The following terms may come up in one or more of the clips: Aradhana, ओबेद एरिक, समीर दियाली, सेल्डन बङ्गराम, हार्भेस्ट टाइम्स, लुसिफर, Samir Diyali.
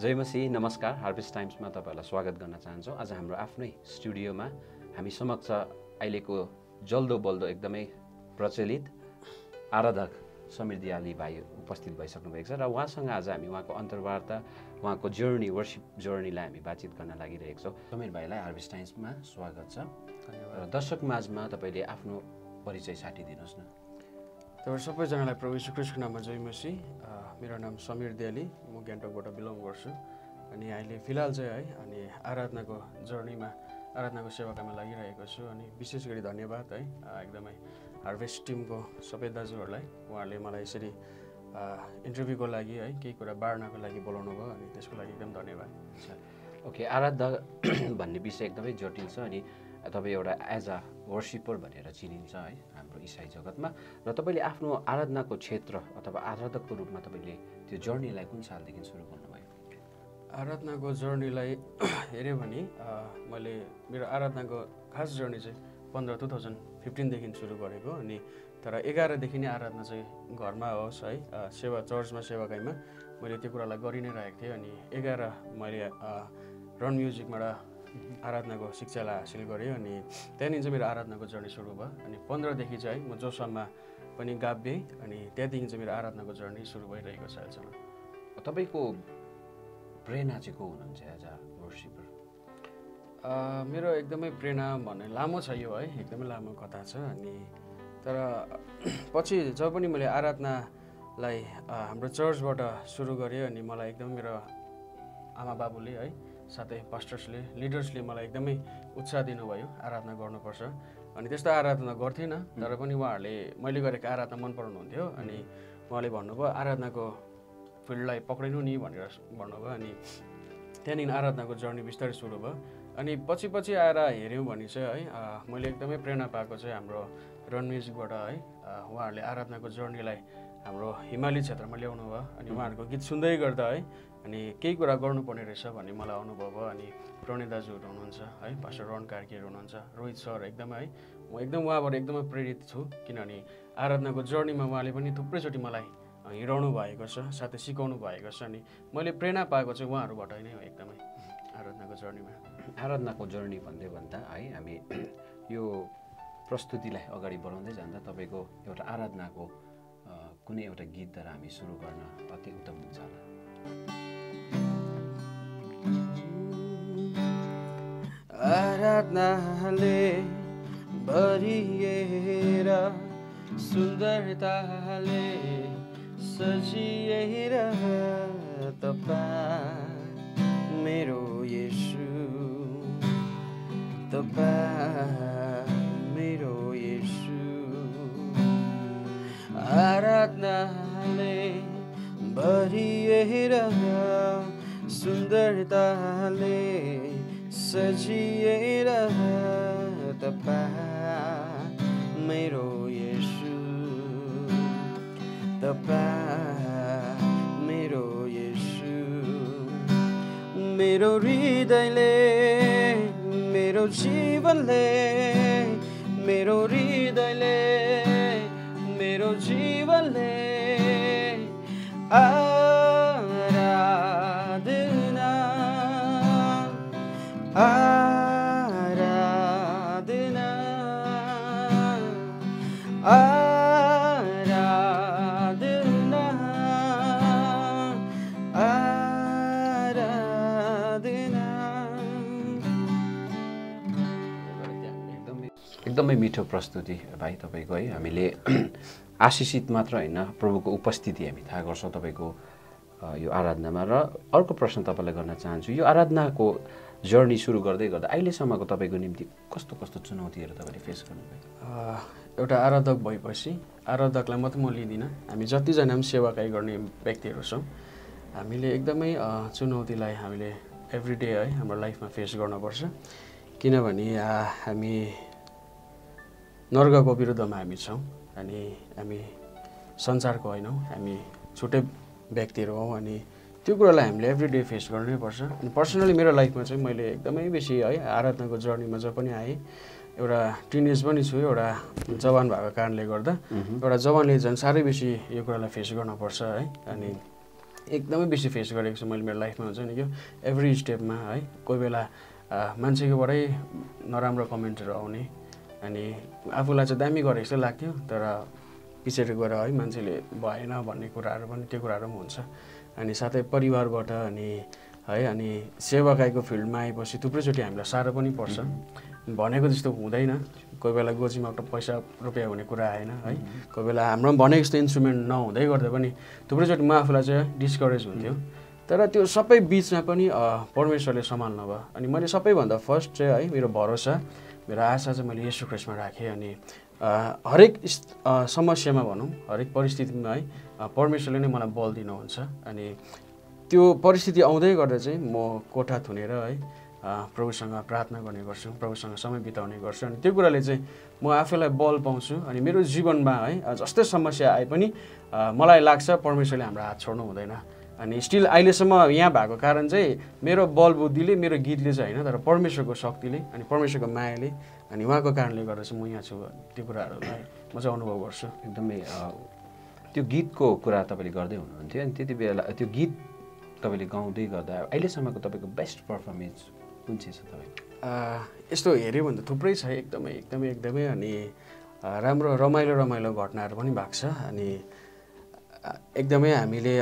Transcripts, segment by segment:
जय मसी नमस्कार हार्भेस्ट टाइम्समा तपाईहरुलाई स्वागत गर्न चाहन्छु। आज हाम्रो आफ्नै स्टुडियोमा हामी समक्ष अहिलेको जल्दो बल्दो एकदमै प्रचलित आराधक समीर दियाली भाइ उपस्थित भइसक्नु भएको छ र उहाँसँग आज हामी उहाँको अन्तर्वार्ता उहाँको जर्नी वर्शिप जर्नीलाई हामी बातचीत गर्न लागिरहेको छौं। समीर भाइलाई हार्भेस्ट टाइम्समा स्वागत छ र दर्शक माझमा तपाईले आफ्नो परिचय साटी दिनुस् न। तपाईहरु सबैजनालाई प्रभु येशू ख्रीष्टको नाममा जय मसी। मेरो नाम समीर दियाली, म गान्तोकबाट बिलङ गर्छु अनि अहिले फिलहाल चाहिँ है अनि आराधनाको जर्नीमा आराधनाको सेवाकामा लागिरहेको छु अनि विशेष गरी धन्यवाद है एकदमै हार्भेस्ट टिमको सबै दाजुहरुलाई, उहाँहरूले मलाई यसरी इन्टरभ्यूको लागि है केही कुरा बाड्नको लागि बोलाउनु भयो अनि त्यसको लागि एकदम धन्यवाद। ओके, आराधना भन्ने विषय एकदमै जटिल छ अनि तपाईं एउटा एज अ वर्शिपर भनेर चिनिन्छ है हाम्रो ईसाई जगतमा र तपाईले आफ्नो आराधनाको क्षेत्र अथवा आराधकको रूपमा तपाईले त्यो जर्नीलाई कुन सालदेखि सुरु गर्नुभयो? आराधनाको जर्नीलाई हेर्यो भने मैले मेरो आराधनाको खास जर्नी चाहिँ 2015 देखि सुरु गरेको अनि तर 11 देखि नै आराधना चाहिँ घरमा होस् है सेवा चर्चमा सेवाकाईमा मैले त्यो कुरालाई गरि नै राखेको थिए अनि 11 मैले रन म्युजिकबाट आराधनाको शिक्षालाई हासिल गरे अनि त्यहाँदेखि मेरो आराधनाको जर्नी सुरु भयो अनि 15 देखि चाहिँ म जोसम्मा पनि गाब्ये अनि त्यहाँदेखि चाहिँ मेरो आराधनाको जर्नी सुरु भइरहेको छ। अझमा तपाईको प्रेरणा चाहिँ को हुनुहुन्छ एज अ वर्शिपर? मेरो एकदमै प्रेरणा भन्ने लामो छ यो है एकदमै लामो कथा छ अनि तर पछि जब पनि मैले आराधनालाई हाम्रो चर्चबाट सुरु गरे अनि मलाई एकदम मेरो आमा बाबुले है साथै पास्टर्सले लिडर्सले मलाई एकदमै उत्साह दिनुभयो आराधना गर्नुपर्छ अनि त्यस्तो आराधना गर्थिन तर पनि उहाँहरूले मैले गरेको आराधना मन पराउनुहुन्थ्यो अनि उहाँले भन्नुभयो आराधनाको फिल्डलाई पक्रिनु नि भनेर भन्नुभयो अनि त्यहाँदेखि आराधनाको जर्नी बिस्तारै सुरु भयो अनि पछि पछि आएर हेर्यौँ भने चाहिँ है मैले एकदमै प्रेरणा पाएको चाहिँ हाम्रो रन म्युजिकबाट है उहाँहरूले आराधनाको जर्नीलाई हाम्रो हिमाली क्षेत्रमा ल्याउनु भयो अनि उहाँहरूको गीत सुन्दै गर्दा है अनि केही कुरा गर्नुपर्ने रहेछ भन्ने मलाई अनुभव भयो अनि प्रणय दाजुहरु हुनुहुन्छ है पास्टर रन कार्कीहरु हुनुहुन्छ रोहित सर एकदमै है म एकदम उहाँबाट एकदमै प्रेरित छु किनभने आराधनाको जर्नीमा उहाँले पनि थुप्रैचोटी मलाई हिँडाउनु भएको छ साथै सिकाउनु भएको छ अनि मैले प्रेरणा पाएको चाहिँ उहाँहरुबाट नै हो एकदमै आराधनाको जर्नीमा। आराधनाको जर्नी भन्दै भन्दा है हामी यो प्रस्तुतिलाई अगाडि बढाउँदै जाँदा तपाईको एउटा आराधनाको कुनै एउटा गीतद्वारा हामी सुरु गर्न अति उत्तम हुन्छ होला। आराधनाले भरिएर सुन्दरताले सजिएर तपाईं मेरो येशू तपाईं मेरो येशू आराधनाले भरिएर सुन्दरताले सजिएर तपाईं मेरो येशू तपाईं मेरो येशू मेरो हृदयले मेरो जीवनले मेरो हृदयले मेरो जीवनले आराधना आराधना आराधना आराधना एकदमै मिठो प्रस्तुति भाइ तपाईको है। हामीले आशिषित मात्र हैन प्रभुको उपस्थिति हामी थाहा गर्छौं तपाईको यो आराधनामा र अर्को प्रश्न तपाईलाई गर्न चाहन्छु यो आराधनाको जर्नी सुरु गर्दै गर्दा अहिलेसम्मको तपाईको निम्ति कस्तो कस्तो चुनौतीहरु तपाईले फेस गर्नुभयो? एउटा आराधक भएपछि आराधकलाई मात्र म लिदिन, हामी जतिजना पनि सेवाकाई गर्ने व्यक्तिहरु छौं हामीले एकदमै चुनौतीलाई हामीले एभ्री डे है हाम्रो लाइफमा फेस गर्नुपर्छ किनभने हामी नर्कको विरुद्धमा हामी छौं अनि हामी संसारको हैनौं, हामी छुट्टै व्यक्तिहरु हौं अनि त्यो कुरालाई हामीले एभ्री डे फेस गर्नैपर्छ। अनि पर्सनली मेरो लाइफमा चाहिँ मैले एकदमै बेसी है आराधनाको जर्नीमा जब पनि आएँ एउटा टिनेज पनि छु एउटा जवान भएको कारणले गर्दा एउटा जवानले झन् साह्रै बेसी यो कुरालाई फेस गर्नुपर्छ है अनि एकदमै बेसी फेस गरेको छु मैले मेरो लाइफमा हुन्छ नि यो एभ्री स्टेपमा है कोही बेला मान्छेकोबाटै नराम्रो कमेन्टहरु आउने अनि आफुलाई चाहिँ दामी गरेको जस्तो लाग्थ्यो तर पिछेर गएर है मान्छेले भएन भन्ने कुराहरु पनि त्यो कुराहरु हुन्छ अनि साथै परिवारबाट अनि है अनि सेवाकाईको फिल्डमा आएपछि थुप्रै चोटी हामीलाई सारो पनि पर्छ भनेको जस्तो हुँदैन कोही बेला गोजीमा पैसा रुपैयाँ हुने कुरा आएन है कोही बेला हाम्रो भनेको जस्तो इन्स्ट्रुमेन्ट नहुँदै गर्दा पनि थुप्रै चोटी म आफुलाई चाहिँ डिस्करेज हुन्थ्यो तर त्यो सबै बीचमा पनि परमेश्वरले सम्हाल्नु भयो अनि मैले सबैभन्दा फर्स्ट चाहिँ है मेरो भरोसा मेरो आशा चाहिँ मैले येशू ख्रीष्टमा राखेँ अनि हरेक समस्यामा भनौं हरेक परिस्थितिमा है परमेश्वरले नै मलाई बल दिनुहुन्छ अनि त्यो परिस्थिति आउँदै गर्दा चाहिँ म कोठा थुनेर है प्रभुसँग प्रार्थना गर्ने गर्छु प्रभुसँग समय बिताउने गर्छु अनि त्यो कुराले चाहिँ म आफैलाई बल पाउँछु अनि मेरो जीवनमा है जस्तै समस्या आए पनि मलाई लाग्छ परमेश्वरले हाम्रो हात छोड्नु हुँदैन अनि स्टिल अहिलेसम्म यहाँ भएको कारण चाहिँ मेरो बल बुद्धिले मेरो गीतले चाहिँ हैन तर परमेश्वरको शक्तिले अनि परमेश्वरको मायाले अनि उहाँको कारणले गर्दा चाहिँ म यहाँ छु त्यो कुराहरुलाई म चाहिँ अनुभव गर्छु एकदमै त्यो गीतको कुरा तपाईले गर्दै हुनुहुन्थ्यो अनि त्यतिबेला त्यो गीत तपाईले गाउँदै गर्दा अहिलेसम्मको तपाईको बेस्ट परफर्मेन्स कुन चाहिँ छ तपाई यस्तो हेर्यो भने त थुप्रै छ एकदमै अनि राम्रो रमाइलो घटनाहरु पनि भएको छ अनि एकदमै हामीले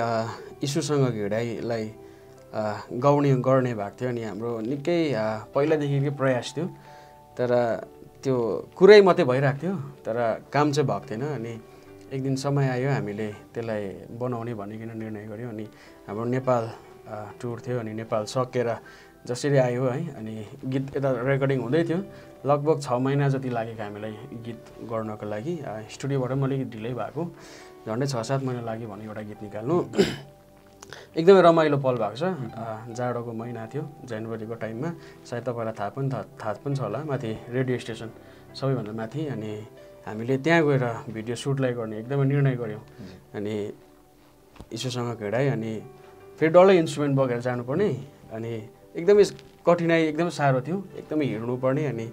इशुसँग घिडाईलाई गाउने गर्ने भएको थियो अनि हाम्रो निकै पहिलादेखिको प्रयास थियो तर त्यो कुरै मात्रै भइराख्यो थियो तर काम चाहिँ भएको थिएन अनि एक दिन समय आयो हामीले त्यसलाई बनाउने भनिकन निर्णय गर्यो अनि हाम्रो नेपाल टुर थियो अनि नेपाल सकेर जसरी आयो है अनि गीत यता रेकर्डिङ हुँदै थियो लगभग ६ महिना जति लागेको हामीलाई गीत गर्नको लागि स्टुडियोबाट मैले ढिलै भएको झन्डै ६-७ महिना लाग्यो भने एउटा गीत निकाल्नु एकदमै रमाइलो पल भएको छ जाडोको महिना थियो जनवरीको टाइममा सायद तपाईलाई थाहा पनि छ होला माथि रेडियो स्टेशन सबैभन्दा माथि अनि हामीले त्यहाँ गएर भिडियो सुटलाई गर्ने एकदमै निर्णय गर्यौं अनि ईश्वरसँग घिडाई अनि फेरि डल्लै इन्स्ट्रुमेन्ट बोकेर जानुपर्ने अनि एकदमै कठिनाई एकदमै साह्रो थियो एकदमै हिड्नुपर्ने अनि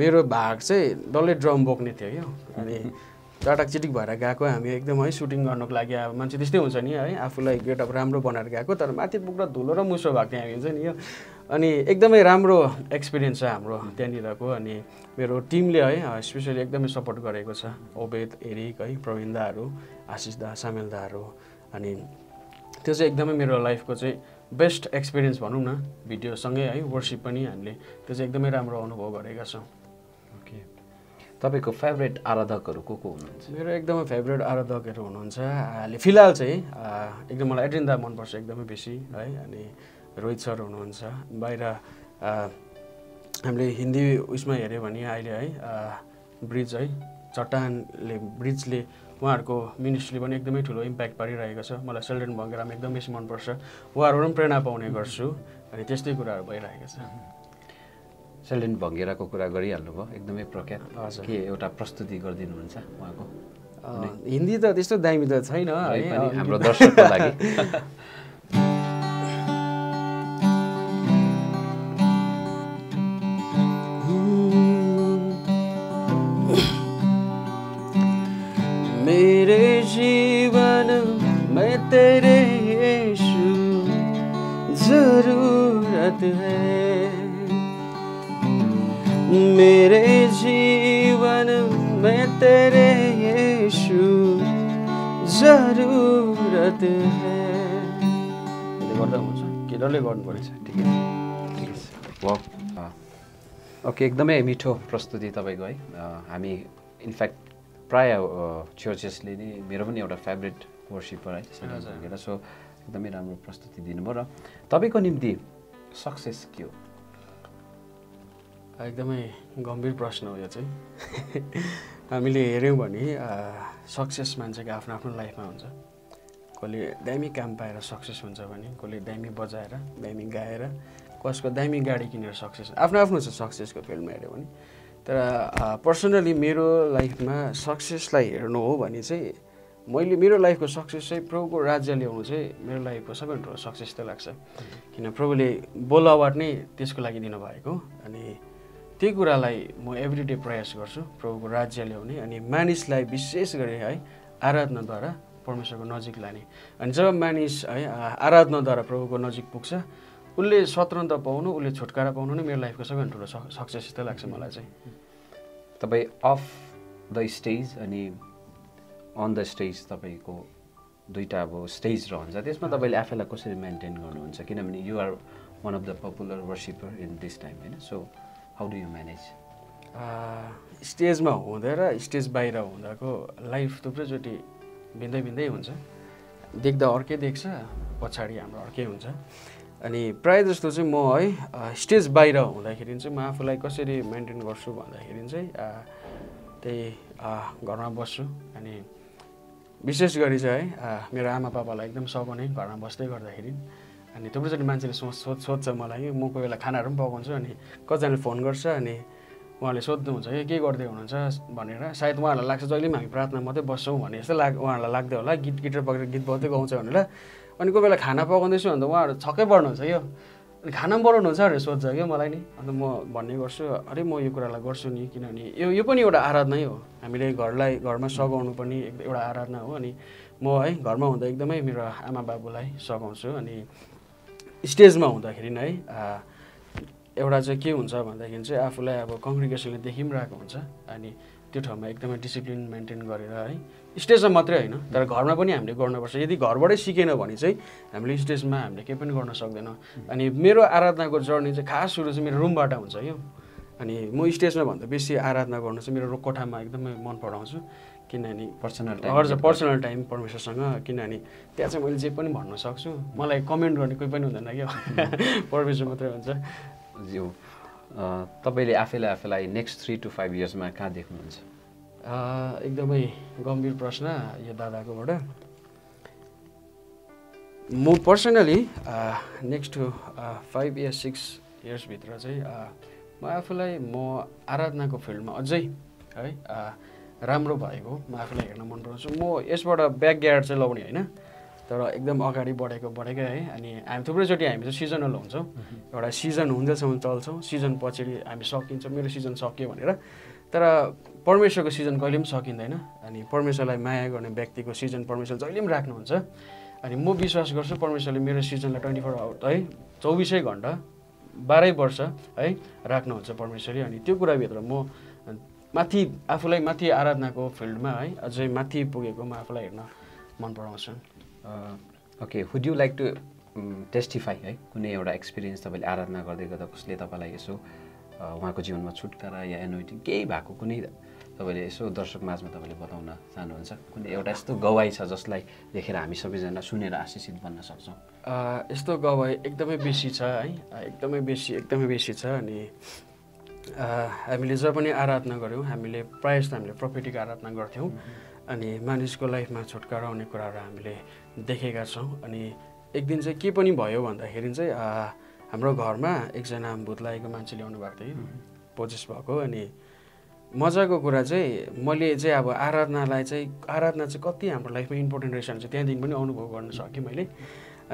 मेरो भाग चाहिँ डल्लै ड्रम बोक्ने थियो यो अनि टाटाकचिटिक भएर गएको हामी एकदम है सुटिङ गर्नको लागि अब मान्छे त्यस्तै हुन्छ नि है आफुलाई गेटअप राम्रो बनाएर गएको तर माथि पुग्दा धुलो र मुसो भएको थियो हामी हुन्छ नि यो अनि एकदमै राम्रो एक्सपिरियन्स छ हाम्रो त्यहाँनिरको अनि मेरो टिमले है स्पेशली एकदमै सपोर्ट गरेको छ ओबेद एरिक है प्रवीणदाहरु आशिष दा सामेलदाहरु अनि त्यो चाहिँ एकदमै मेरो लाइफको चाहिँ बेस्ट एक्सपिरियन्स भनौं न भिडियो सँगै है वर्शिप पनि हामीले त्यो चाहिँ एकदमै राम्रो अनुभव गरेका छौं तपाईको फेभरेट आराधकहरु को हुनुहुन्छ मेरो एकदमै फेभरेट आराधकहरु हुनुहुन्छ फिलहाल चाहिँ एकदम मलाई एड्रिन दा मन पर्छ एकदमै बेसी है अनि रोहित सर हुनुहुन्छ बाहिर हामीले हिन्दी उइसमा हेर्यो भने अहिले है ब्रिज है चट्टानले ब्रिजले उहाँहरुको मिनिस्ट्रीले पनि एकदमै ठूलो इम्प्याक्ट पारिरहेको छ मलाई सेल्डन बङ्गराम एकदमै बेसी मन पर्छ उहाँहरुबाट पनि प्रेरणा पाउने गर्छु अनि त्यस्तै कुराहरु भइरहेको छ सेल्डन भङ्गेराको कुरा गरिहाल्नु भयो एकदमै प्रख्यात के एउटा प्रस्तुति गर्दिनु हुन्छ उहाँको हिन्दी त त्यस्तो दामी त छैन है हाम्रो दर्शकको लागि मेरे जीवन में तेरे यीशु जरूरत है मेरे जीवन में तेरे यीशु जरूरत है ओके एकदमै मिठो प्रस्तुति तपाईको है हामी इनफ्याक्ट प्राय चर्चेसले नै मेरो पनि एउटा फेभरेट वर्शिपर है सो एकदमै राम्रो प्रस्तुति दिनुभयो र तपाईको निम्ति सक्सेस के हो एकदमै गम्भीर प्रश्न हो यो चाहिँ हामीले हेर्यौं भने सक्सेस मान्छेको आफ्नो आफ्नो लाइफमा हुन्छ कसले दामी काम पाएर सक्सेस हुन्छ भने कसले दामी बजाएर दामी गाएर कसको दामी गाडी किनेर सक्सेस आफ्नो आफ्नो छ सक्सेसको फिल्डमा हेर्यो भने तर पर्सनली मेरो लाइफमा सक्सेसलाई हेर्नु हो भने चाहिँ मैले मेरो लाइफको सक्सेस चाहिँ प्रभुको राज्य ल्याउनु चाहिँ मेरो लाइफको सबैभन्दा ठूलो सक्सेस त लाग्छ किन प्रभुले बोलावट नै त्यसको लागि दिनुभएको अनि त्यही कुरालाई म एभ्री डे प्रयास गर्छु प्रभुको राज्य ल्याउने अनि मानिसलाई विशेष गरी है आराधनाद्वारा परमेश्वरको नजिक लाने अनि जब मानिस है आराधनाद्वारा प्रभुको नजिक पुग्छ उले स्वतन्त्रता पाउनु उले छुटकारा पाउनु नै मेरो लाइफको सबैभन्दा ठूलो सक्सेस जस्तो लाग्छ मलाई चाहिँ तपाई अफ द स्टेज अनि अन द स्टेज तपाईको दुईटा अब स्टेज रहन्छ त्यसमा तपाईले आफैलाई कसरी मेन्टेन गर्नुहुन्छ किनभने you are one of the popular worshipper in this time हैन so how do you manage stage मा हुँदा र स्टेज बाहिर हुँदाको लाइफ थुप्रै जति भिन्दै भिन्दै हुन्छ देख्दा अर्कै देख्छ पछाडी हाम्रो अर्कै हुन्छ अनि प्राय जस्तो चाहिँ म है स्टेज बाहिर हुँदाखेरि चाहिँ म आफुलाई कसरी मेन्टेन गर्छु भन्दाखेरि चाहिँ त्यही घरमा बस्छु अनि विशेष गरी चाहिँ है मेरो आमा पापालाई एकदम सघनै घरमा बस्दै गर्दाखेरि अनि थुप्रोचोटि मान्छेले सोध्छ मलाई म कोही बेला खानाहरु पनि पकाउँछु अनि कतिजनाले फोन गर्छ अनि उहाँले सोध्नुहुन्छ के गर्दै हुनुहुन्छ भनेर सायद उहाँहरुलाई लाग्छ जहिले पनि हामी प्रार्थना मात्रै बस्छौं भने जस्तो उहाँहरुलाई लाग्दै होला गीत गिटार पक्रेर गीत बज्दै गाउँछ भनेर अनि कोही बेला खाना पकाउँदै छु भन्दा उहाँहरु छक्कै पर्नुहुन्छ यो अनि खाना बनाउनुहुन्छ अरे सोध्छ के मलाई नि अनि म भन्ने गर्छु अरे म यो कुरालाई गर्छु नि किनभने यो पनि एउटा आराधना हो हामीले घरलाई घरमा सगाउनु पनि एउटा आराधना हो अनि म है घरमा हुँदा एकदमै मेरो आमा बाबुलाई सगाउँछु अनि स्टेजमा हुँदाखेरि नै एउटा चाहिँ के हुन्छ भन्दाखेरि चाहिँ आफुलाई अब कन्ग्रिगेसनले देखिरहेको हुन्छ अनि त्यो ठाउँमा एकदमै डिसिप्लिन मेन्टेन गरेर है स्टेजमा मात्रै हैन तर घरमा पनि हामीले गर्नुपर्छ यदि घरबाटै सिकेन भने चाहिँ हामीले स्टेजमा हामीले के पनि गर्न सक्दैनौं अनि मेरो आराधनाको जर्नी चाहिँ खास सुरु चाहिँ मेरो रुमबाट हुन्छ यो अनि म स्टेजमा भन्दा बेसी आराधना गर्न चाहिँ मेरो कोठामा एकदमै मन पराउँछु किनभने पर्सनल टाइम परमेश्वरसँग किनभने त्यहाँ चाहिँ मैले जे पनि भन्न सक्छु मलाई कमेन्ट गर्ने कोही पनि हुँदैन के परमेश्वर मात्रै हुन्छ ज्यू तपाईले आफैलाई नेक्स्ट 3 to 5 इयर्स मा कहाँ देख्नुहुन्छ एकदमै गम्भीर प्रश्न यो दादाकोबाट म पर्सनली नेक्स्ट 5 इयर्स 6 इयर्स भित्र चाहिँ म आफैलाई म आराधनाको फिल्डमा अझै है राम्रो भएको म आफुलाई हेर्न मन पराउँछु म यसबाट ब्याकग्यार्ड चाहिँ लगाउने हैन तर एकदम अगाडि बढेकै है अनि हामी थुप्रैचोटि हामी चाहिँ सिजनल हुन्छौं एउटा सिजन हुँदैसम्म चल्छौं सिजन पछि हामी सकिन्छ मेरो सिजन सक्यो भनेर तर परमेश्वरको सिजन कहिले पनि सकिँदैन अनि परमेश्वरलाई माया गर्ने व्यक्तिको सिजन परमेश्वर जहिले पनि राख्नुहुन्छ अनि म विश्वास गर्छु परमेश्वरले मेरो सिजनलाई 24 आवर है 24 घण्टा 12 वर्ष है राख्नुहुन्छ परमेश्वरले अनि त्यो कुरा भित्र म माथि आफुलाई माथि आराधनाको फिल्डमा है अझै माथि पुगेको म आफुलाई हेर्न मन पराउँछु okay would you like to testify है कुनै एउटा एक्सपीरियन्स तपाईले आराधना गर्दै गर्दा कसले तपाईलाई यसो उहाँको जीवनमा छुटकारा या एनोइटिङ केही भएको कुनै तपाईले यसो दर्शक माझमा तपाईले बताउन चाहनुहुन्छ कुनै एउटा यस्तो गवाही छ जसलाई लेखेर हामी सबैजना सुनेर आशीषित बन्न सक्छौं यस्तो गवाही एकदमै बेसी छ है एकदमै बेसी छ अनि हामीले जब पनि आराधना गर्यौं हामीले प्रायः जस्तो हामीले प्रोफेटिक आराधना गर्थ्यौं अनि मानिसको लाइफमा छुटकारा आउने कुराहरु हामीले देखेका छौं अनि एक दिन चाहिँ के पनि भयो भन्दाखेरि चाहिँ हाम्रो घरमा एकजना भूत लागेको मान्छे ल्याउनु भएको थियो पोजेस भएको अनि मजाको कुरा चाहिँ मैले चाहिँ अब आराधना चाहिँ कति हाम्रो लाइफमा इम्पोर्टेन्ट रहेछ भने त्यहाँ दिन पनि अनुभव गर्न सके मैले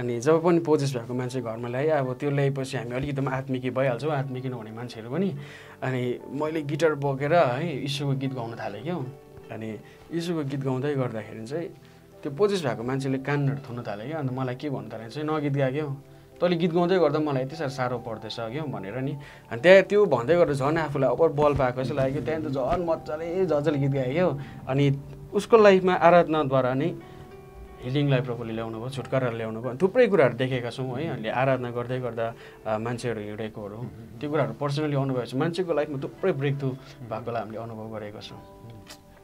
अनि जब पनि पोजेस भएको मान्छे घरमा ल्याए अब त्यो ल्याएपछि हामी अलिकति आत्मिकी भइहाल्छौं आत्मिकी नहुने मान्छेहरु पनि अनि मैले गिटार बोकेर है यीशुको गीत गाउन थाले क्यों अनि यीशुको गीत गाउँदै गर्दाखेरि चाहिँ त्यो पोजेस भएको मान्छेले कानहरु थुन्न थाले के अनि मलाई के भन्दा चाहिँ नगीत गाक्यौ तले गीत गाउँदै गर्दा मलाई यति साह्रो पर्दैछ क्यों भनेर नि अनि त्यहाँ त्यो भन्दै गर्दा झन् आफुलाई ओभर बल पाएको जस्तो लाग्यो त्यहाँ त झन् मज्जाले गीत गाक्यौ अनि उसको लाइफमा आराधनाद्वारा नै हिलिङलाई प्रभुले ल्याउनु भयो छुटकारा ल्याउनु भयो थुप्रै कुराहरु देखेका छौं है हामीले आराधना गर्दै गर्दा मान्छेहरु हिडेकोहरु त्यो कुराहरु पर्सनली अनुभव छ मान्छेको लाइफमा थुप्रै ब्रेकथ्रु भएकोलाई हामीले अनुभव गरेका छौं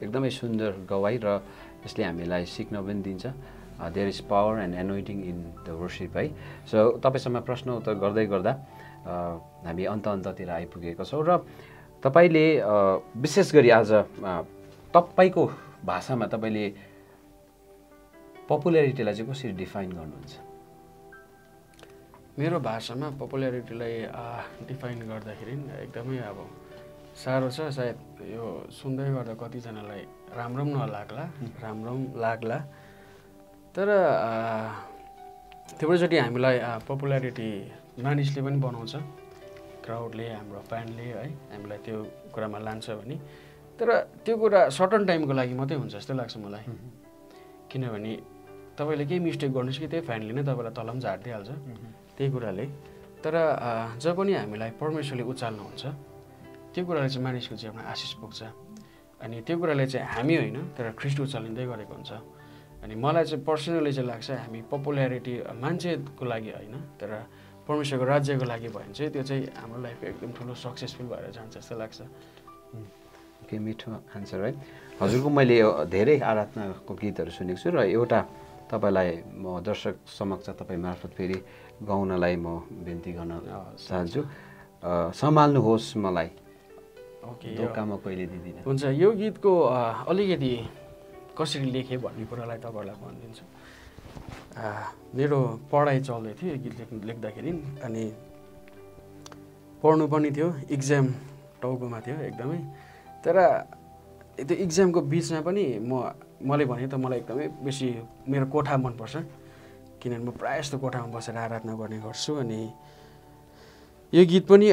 एकदमै सुन्दर गवाही र यसले हामीलाई सिक्न पनि दिन्छ there is power and anointing in the worship है सो तपाईसँग प्रश्न उत्तर गर्दै गर्दा हामी अन्त्यतिर आइपुगेका छौं र तपाईले विशेष गरी आज तपाईको भाषामा तपाईले पपुल्यारिटीलाई चाहिँ कसरी डिफाइन गर्नुहुन्छ मेरो भाषामा पपुल्यारिटीलाई डिफाइन गर्दाखेरि एकदमै अब सारो छ सायद यो सुन्दै गर्दा कति जनालाई राम्रो पनि लाग्ला तर थुप्रैचोटि हामीलाई पपुल्यारिटी मानिसले पनि बनाउँछ क्राउडले हाम्रो फ्यानले है हामीलाई त्यो कुरामा लान्छ भने तर त्यो कुरा सर्टन टाइमको लागि मात्रै हुन्छ जस्तो लाग्छ मलाई किनभने तपाईले के मिस्टेक गर्नुस् कि त्यही फ्यानले नै तपाईलाई तलम झार्दै हाल्छ त्यही कुराले तर जब पनि हामीलाई परमेश्वरले उचाल्नु हुन्छ त्यो कुराले चाहिँ मानिसको जीवनमा आशीष पुग्छ अनि त्यो कुराले चाहिँ हामी होइन तर ख्रीष्ट उचालिँदै गरेको हुन्छ अनि मलाई चाहिँ पर्सनली चाहिँ लाग्छ हामी पपुल्यारिटी मान्छेको लागि होइन तर परमेश्वरको राज्यको लागि भएन चाहिँ त्यो चाहिँ हाम्रो लाइफ एकदम ठूलो सक्सेसफुल भएर जान्छ जस्तो लाग्छ के मिठो आन्सर है हजुरको मैले धेरै आराधनाको गीतहरु सुनेको छु र एउटा तपाईलाई म दर्शक समक्ष तपाई मार्फत फेरि गाउनलाई म बेन्ती गर्न चाहन्छु सम्हाल्नु होस् मलाई ओके धोकामा कहिले दिदिन हुन्छ यो गीतको अलिकति कसरी लेखे भन्ने कुरालाई तपाईलाई भन्दिन्छु मेरो पढाइ चल्दै थियो यो गीत लेख्दाखेरि अनि पढ्नु पनि थियो एक्जाम टाउकोमा थियो एकदमै तर त्यो एक्जामको बीचमा पनि मैले भने त मलाई एकदमै बेसी मेरो कोठा मन पर्छ किनभने म प्राय जस्तो कोठामा बसेर आराधना गर्ने गर्छु अनि यो गीत पनि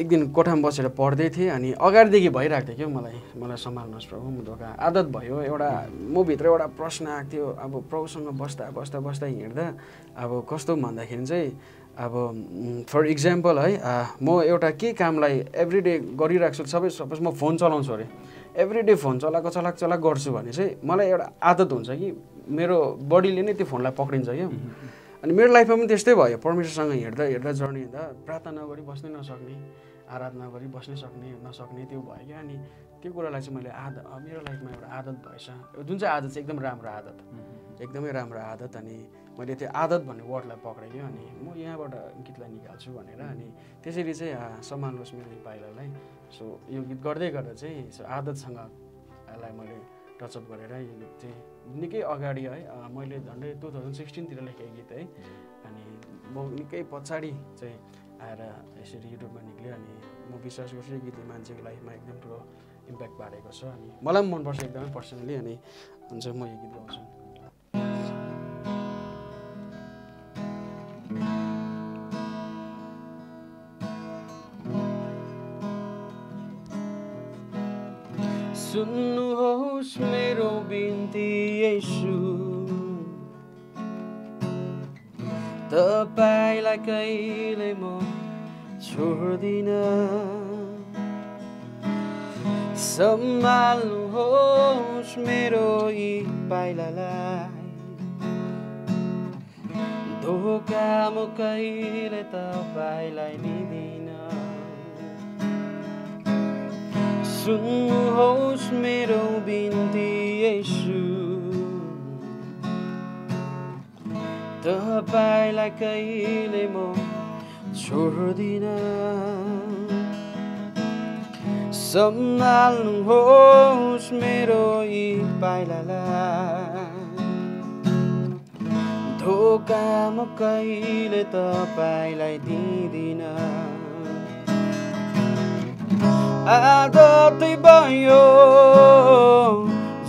एक दिन कोठामा बसेर पढ्दै थिए अनि अगाडिदेखि भइराख्थ्यो के मलाई सम्हाल्नुहोस् प्रभु म धोका आदत भयो एउटा म भित्र एउटा प्रश्न आएको अब प्रभुसँग बस्दा बस्दा बस्दा हिँड्दा अब कस्तो भन्दाखेरि चाहिँ अब फर इक्जाम्पल है म एउटा के कामलाई एभ्री डे गरिराख्छु सबै सपोज म फोन चलाउँछु अरे एभ्री डे फोन चलाक गर्छु भने चाहिँ मलाई एउटा आदत हुन्छ कि मेरो बडीले नै त्यो फोनलाई पक्रिन्छ क्या अनि मेरो लाइफमा पनि त्यस्तै भयो परमेश्वरसँग हिँड्दा जर्नी हुँदा प्रार्थना नगरी बस्नै नसक्ने आराधना गरी बस्नै नसक्ने त्यो भयो क्या अनि त्यो कुरालाई चाहिँ मैले मेरो लाइफमा एउटा आदत भएछ जुन चाहिँ आदत चाहिँ एकदम राम्रो आदत एकदमै राम्रो आदत अनि मैले त्यो आदत भन्ने वर्डलाई पक्रेँ अनि म यहाँबाट गीतलाई निकाल्छु भनेर अनि त्यसरी चाहिँ सम्हाल्नुहोस् मेरो पाइलालाई सो यो गीत गर्दै गर्दा चाहिँ सो आदतसँग यसलाई मैले टचअप गरेर यो गीत चाहिँ निकै अगाडि है मैले झन्डै 2016 तिर लेखेको गीत है अनि म निकै पछाडि चाहिँ आएर यसरी युट्युबमा निक्ल्यो अनि म विश्वास गर्छु यो गीतले मान्छेको लाइफमा एकदम ठुलो इम्प्याक्ट पारेको छ अनि मलाई पनि मनपर्छ एकदमै पर्सनली अनि हुन्छ म यो गीत गाउँछु सुन्नुहोस् मेरो बिन्ती येशू तपाईलाई कहिले म छोड्दिन सम्हाल्नुहोस् मेरो यी पाइलालाई धोका म कहिले तपाईलाई दिदिन सुन्नुहोस् मेरो बिन्ती येशू तपाईलाई कहिले म छोड्दिन सम्हाल्नुहोस् मेरो यी पाइलालाई धोका म कहिले तपाईलाई दिदिन आदतै भयो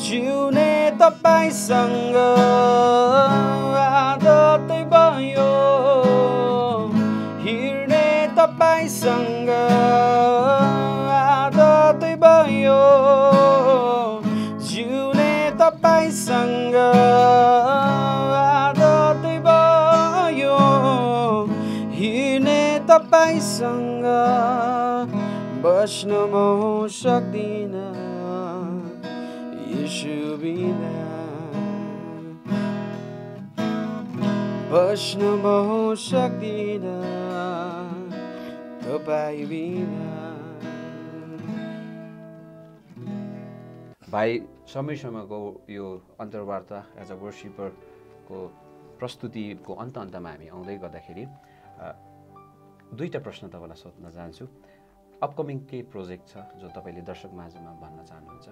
जिउने तपाईसँग आदतै भयो हिँड्ने तपाईसँग आदतै भयो जिउने तपाईसँग आदतै भयो हिँड्ने तपाईसँग बस्न म सक्दिन येशू बिना बस्न म सक्दिन तपाई बिना भाइ समीर शर्माको यो अन्तर्वार्ता एज अ वर्शिपरको प्रस्तुतिको अन्तमा हामी आउँदै गर्दाखेरि दुईटा प्रश्न तपाईँलाई सोध्न चाहन्छु अपकमिङ के प्रोजेक्ट छ जो तपाईले दर्शक माझमा भन्न चाहनुहुन्छ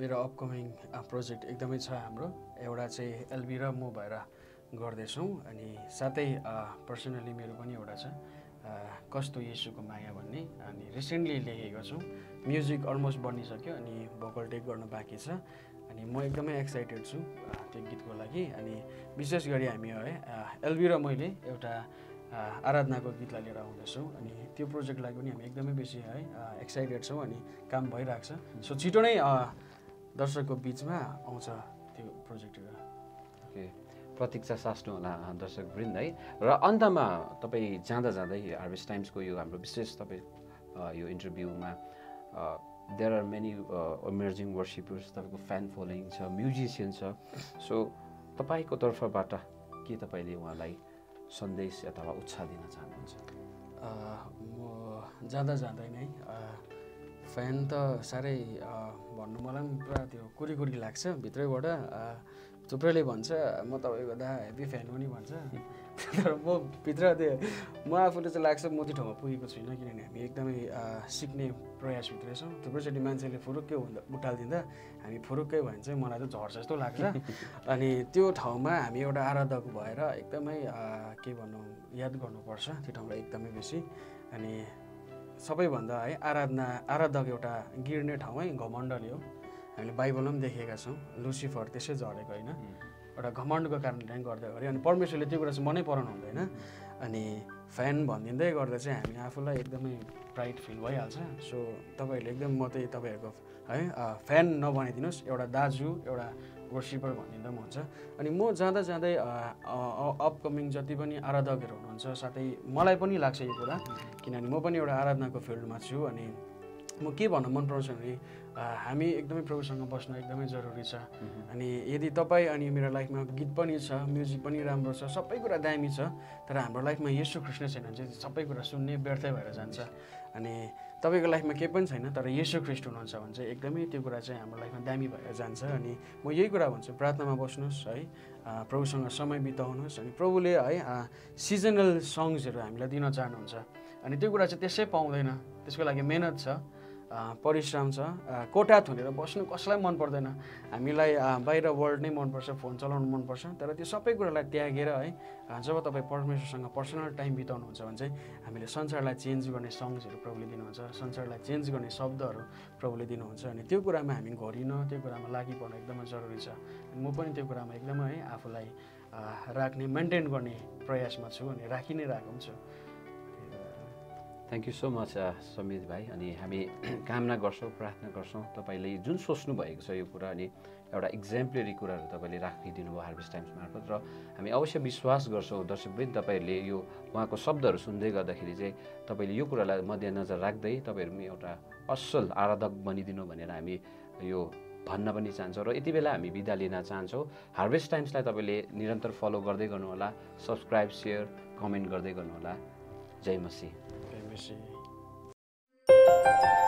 मेरो अपकमिङ प्रोजेक्ट एकदमै छ हाम्रो एउटा चाहिँ एलबी र म भएर गर्दैछौँ अनि साथै पर्सनली मेरो पनि एउटा छ कस्तो येशूको माया भन्ने अनि रिसेन्टली लेखेको छु म्युजिक अलमोस्ट बनिसक्यो अनि भोकल टेक गर्न बाँकी छ अनि म एकदमै एक्साइटेड छु त्यो गीतको लागि अनि विशेष गरी हामी है एलबी र मैले एउटा आराधनाको गीतलाई लिएर आउँदैछौँ अनि त्यो प्रोजेक्टलाई पनि हामी एकदमै बेसी है एक्साइटेड छौँ अनि काम भइरहेको छ सो छिटो नै दर्शकको बिचमा आउँछ त्यो प्रोजेक्ट हो ओके प्रतीक्षा सास्नु होला दर्शक वृन्द है र अन्तमा तपाई जाँदा जाँदै हार्भेस्ट टाइम्स को यो हाम्रो विशेष तपाई यो इन्टरभ्युमा there are many emerging worshippers तपाईको फ्यान फलोइङ छ म्युजिशियन छ सो तपाईको तर्फबाट के तपाईले उहाँलाई सन्देश अथवा उत्साह दिन चाहनुहुन्छ म ज्यादा जान्दै नै फ्यान त सारै भन्नु मलाई पनि पुरा त्यो कुरीकुरी लाग्छ भित्रैबाट थुप्रैले भन्छ म तपाईको दा हेभी फ्यान हो नि भन्छ तर म भित्र त्यो म आफुले चाहिँ लाग्छ म त्यो ठाउँमा पुगेको छैन किनभने हामी एकदमै सिक्ने प्रयास भित्र छौँ थुप्रैचोटि मान्छेले फुरुक्कै हुँदा उठालिदिँदा हामी फुरुक्कै भएन चाहिँ मलाई त झर्छ जस्तो लाग्छ अनि त्यो ठाउँमा हामी एउटा आराधक भएर एकदमै के भनौँ याद गर्नुपर्छ त्यो ठाउँलाई एकदमै बेसी अनि सबैभन्दा है आराधना आराधक एउटा गिर्ने ठाउँ है घमण्डले हो हामीले बाइबलमा पनि देखेका छौँ लुसिफर त्यसै झरेको होइन एउटा घमण्डको कारणले गर्दा गरे अनि परमेश्वरले त्यो कुरा चाहिँ मनै पराउनु हुँदैन अनि फ्यान भनिदिँदै गर्दा चाहिँ हामी आफूलाई एकदमै प्राइड फिल भइहाल्छ सो तपाईहरुले एकदम म चाहिँ तपाईहरुको है फ्यान नबनाइदिनुस् एउटा दाजु एउटा वर्शिपर भनिदिँदा पनि हुन्छ अनि म जाँदा जाँदै अपकमिङ जति पनि आराधकहरु हुनुहुन्छ साथै मलाई पनि लाग्छ यो कुरा किनभने म पनि एउटा आराधनाको फिल्डमा छु अनि म के भन्न मन पराउँछु भने हामी एकदमै प्रभुसँग बस्न एकदमै जरुरी छ अनि यदि तपाई अनि मेरो लाइफमा गीत पनि छ म्युजिक पनि राम्रो छ सबै कुरा दामी छ तर हाम्रो लाइफमा येशू कृष्ण छैन भने चाहिँ सबै कुरा सुन्ने व्यर्थै भएर जान्छ अनि तपाईको लाइफमा केही पनि छैन तर येशू ख्रीष्ट हुनुहुन्छ भने चाहिँ एकदमै त्यो कुरा चाहिँ हाम्रो लाइफमा दामी भएर जान्छ अनि म यही कुरा भन्छु प्रार्थनामा बस्नुस् है प्रभुसँग समय बिताउनुस् अनि प्रभुले है सिजनल सङ्ग्सहरु हामीलाई दिन चाहनुहुन्छ अनि त्यो कुरा चाहिँ त्यसै पाउँदैन त्यसको लागि मेहनत छ परिश्रम छ कोठात हुनेर बस्नु कसलाई मन पर्दैन हामीलाई बाहिर वर्ल्ड नै मनपर्छ फोन चलाउनु मनपर्छ तर त्यो सबै कुरालाई त्यागेर है जब तपाईं परमेश्वरसँग पर्सनल टाइम बिताउनुहुन्छ भने चाहिँ हामीले संसारलाई चेन्ज गर्ने सङ्ग्सहरु प्रभुले दिनुहुन्छ संसारलाई चेन्ज गर्ने शब्दहरु प्रभुले दिनुहुन्छ अनि त्यो कुरामा हामी घरिन त्यो कुरामा लागि पर्न एकदमै जरुरी छ म पनि त्यो कुरामा एकदमै है आफूलाई राख्ने मेन्टेन गर्ने प्रयासमा छु अनि राखि नै राखेको छु Thank you so much, Samir bhai. अनि हामी कामना गर्छौं, प्रार्थना गर्छौं तपाईले जुन सोच्नु भएको छ यो कुरा अनि एउटा एक्जम्प्लरी कुराहरु तपाईले राखिदिनु भयो हार्भेस्ट टाइम्स मार्फत र हामी अवश्य विश्वास गर्छौं दर्शकवृन्द तपाईहरुले यो उहाँको शब्दहरु सुन्दै गर्दाखेरि चाहिँ तपाईले यो कुरालाई मध्यनजर राख्दै तपाईहरु एउटा असल आराधक बनिदिनु भनेर हामी यो भन्न पनि चाहन्छौं र यति बेला हामी बिदा लिन चाहन्छौं हार्भेस्ट टाइम्सलाई तपाईले निरन्तर फलो गर्दै गर्नु होला सब्स्क्राइब शेयर कमेन्ट गर्दै गर्नु होला जय मसीह See you.